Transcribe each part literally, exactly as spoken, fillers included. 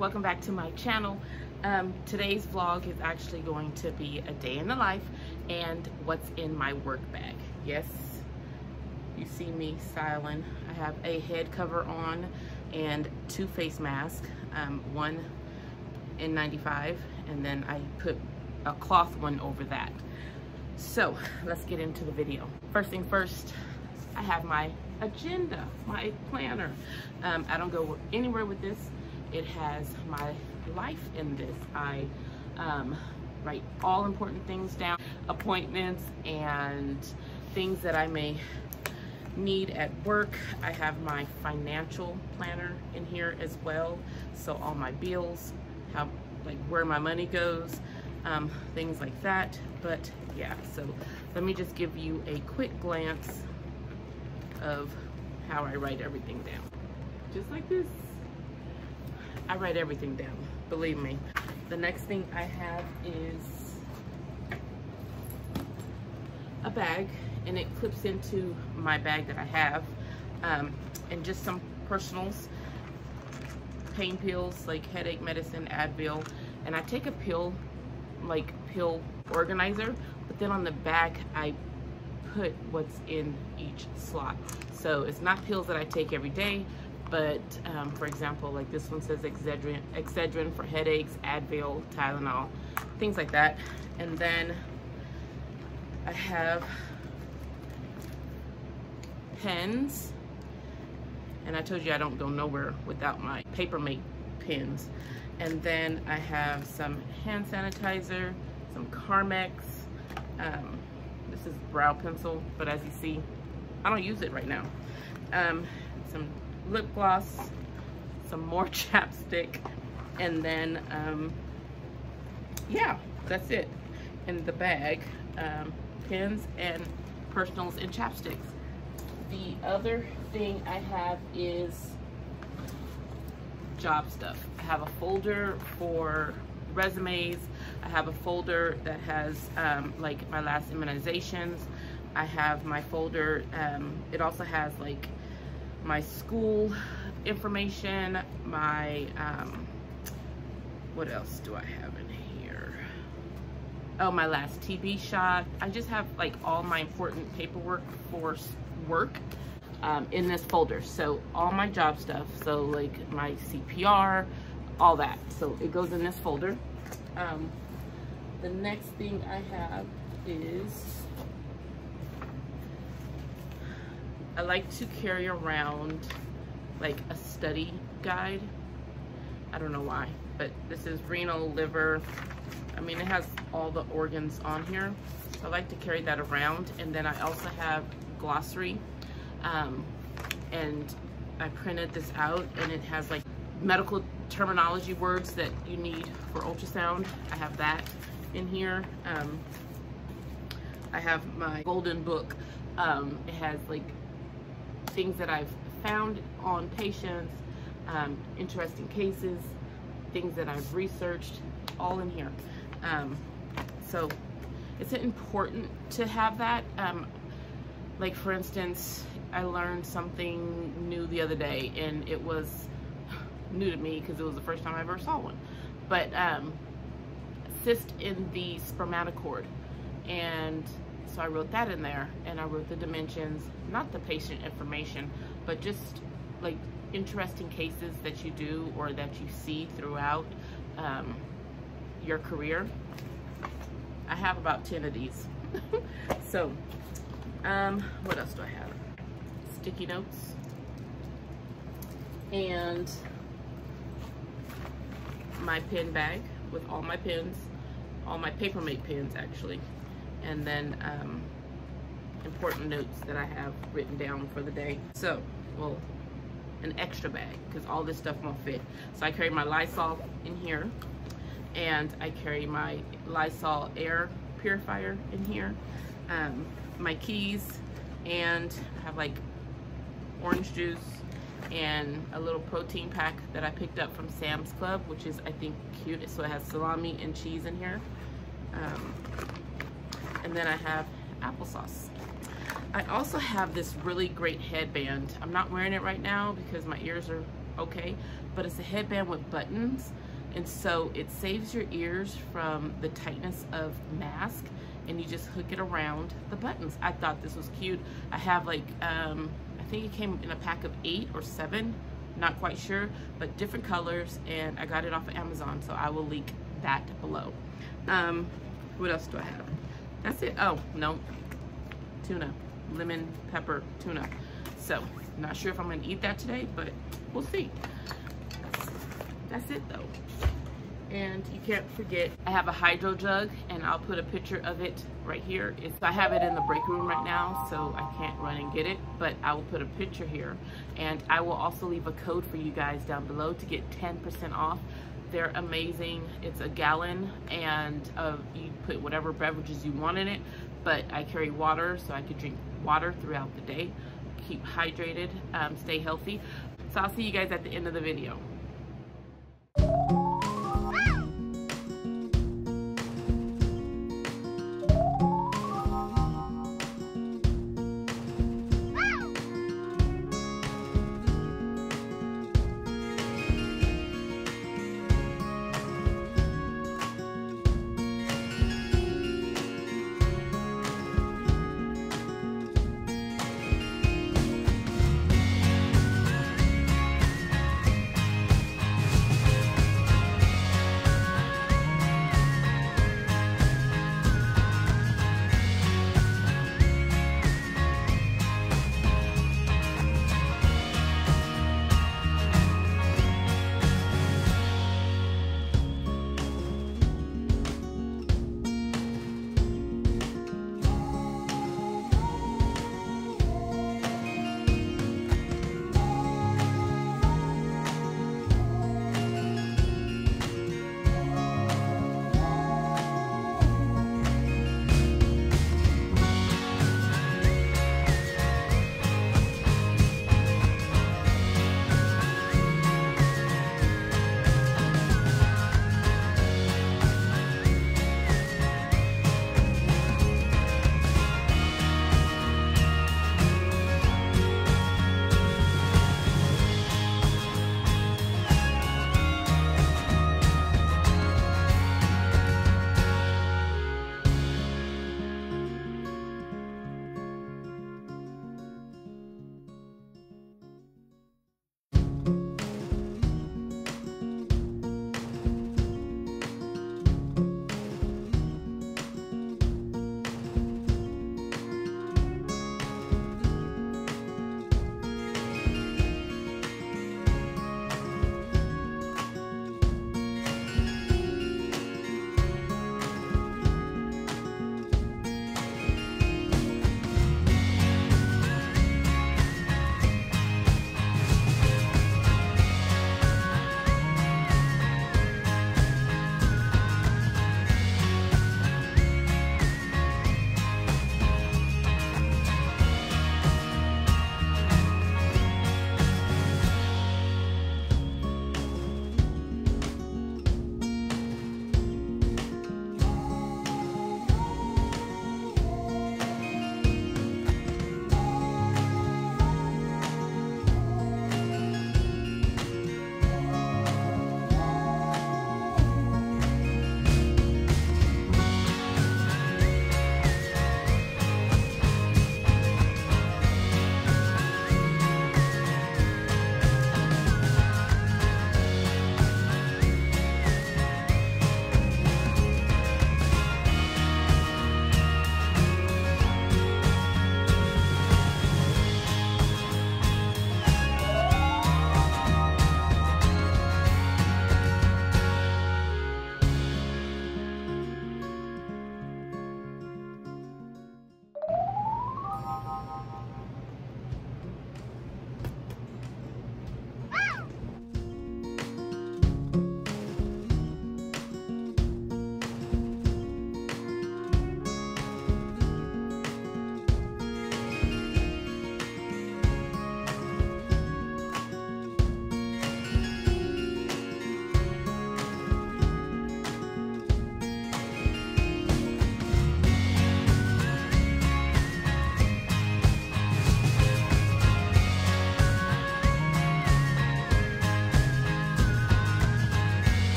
Welcome back to my channel. Um, today's vlog is actually going to be a day in the life and what's in my work bag. Yes, you see me styling. I have a head cover on and two face masks, um, one N ninety-five, and then I put a cloth one over that. So let's get into the video. First thing first, I have my agenda, my planner. Um, I don't go anywhere with this. It has my life in this. I um, write all important things down, appointments and things that I may need at work. I have my financial planner in here as well. So all my bills, how, like where my money goes, um, things like that. But yeah, so let me just give you a quick glance of how I write everything down. Just like this. I write everything down, believe me. The next thing I have is a bag, and it clips into my bag that I have, um, and just some personals, pain pills, like headache medicine, Advil, and I take a pill, like pill organizer, but then on the back, I put what's in each slot. So it's not pills that I take every day, but um, for example, like this one says Excedrin, Excedrin for headaches, Advil, Tylenol, things like that. And then I have pens, and I told you I don't go nowhere without my Paper Mate pens. And then I have some hand sanitizer, some Carmex. Um, this is brow pencil, but as you see, I don't use it right now. Um, some lip gloss, some more chapstick, and then um, yeah, that's it in the bag. Um, pens and personals and chapsticks. The other thing I have is job stuff. I have a folder for resumes. I have a folder that has um, like my last immunizations. I have my folder, um, it also has like my school information, my, um, what else do I have in here? Oh, my last T B shot. I just have like all my important paperwork for work um, in this folder. So all my job stuff, so like my C P R, all that. So it goes in this folder. Um, the next thing I have is, I like to carry around like a study guide. I don't know why, but this is renal, liver. I mean, it has all the organs on here. So I like to carry that around. And then I also have glossary. Um, and I printed this out, and it has like medical terminology words that you need for ultrasound. I have that in here. Um, I have my golden book. Um, it has like things that I've found on patients, um, interesting cases, things that I've researched, all in here. Um, so it's important to have that. Um, like for instance, I learned something new the other day, and it was new to me because it was the first time I ever saw one. But um, cyst in the spermatocord, and so I wrote that in there, and I wrote the dimensions, not the patient information, but just like interesting cases that you do or that you see throughout um, your career. I have about ten of these. So, um, what else do I have? Sticky notes. And my pen bag with all my pens, all my Paper Mate pens actually. And then um, important notes that I have written down for the day. So, well, an extra bag, because all this stuff won't fit. So I carry my Lysol in here, and I carry my Lysol air purifier in here, um, my keys, and I have like orange juice and a little protein pack that I picked up from Sam's Club, which is, I think, cute. So it has salami and cheese in here. Um, And then I have applesauce. I also have this really great headband. I'm not wearing it right now because my ears are okay, but it's a headband with buttons, and so it saves your ears from the tightness of mask, and you just hook it around the buttons. I thought this was cute. I have like, um, I think it came in a pack of eight or seven, not quite sure, but different colors, and I got it off of Amazon, so I will link that below. Um, what else do I have? That's it. Oh, no, tuna, lemon, pepper, tuna. So, not sure if I'm gonna eat that today, but we'll see. That's it though. And you can't forget, I have a Hydro Jug, and I'll put a picture of it right here. It's, I have it in the break room right now, so I can't run and get it, but I will put a picture here. And I will also leave a code for you guys down below to get ten percent off. They're amazing. It's a gallon, and uh, you put whatever beverages you want in it, but I carry water, so I could drink water throughout the day. Keep hydrated, um, stay healthy. So I'll see you guys at the end of the video.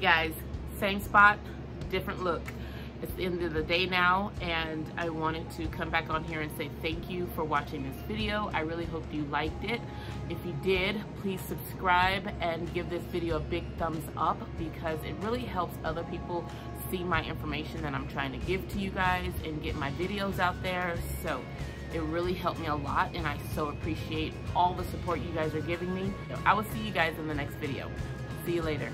Hey guys, same spot, different look. It's the end of the day now, and I wanted to come back on here and say thank you for watching this video. I really hope you liked it. If you did, please subscribe and give this video a big thumbs up, because it really helps other people see my information that I'm trying to give to you guys and get my videos out there. So it really helped me a lot, and I so appreciate all the support you guys are giving me. I will see you guys in the next video. See you later.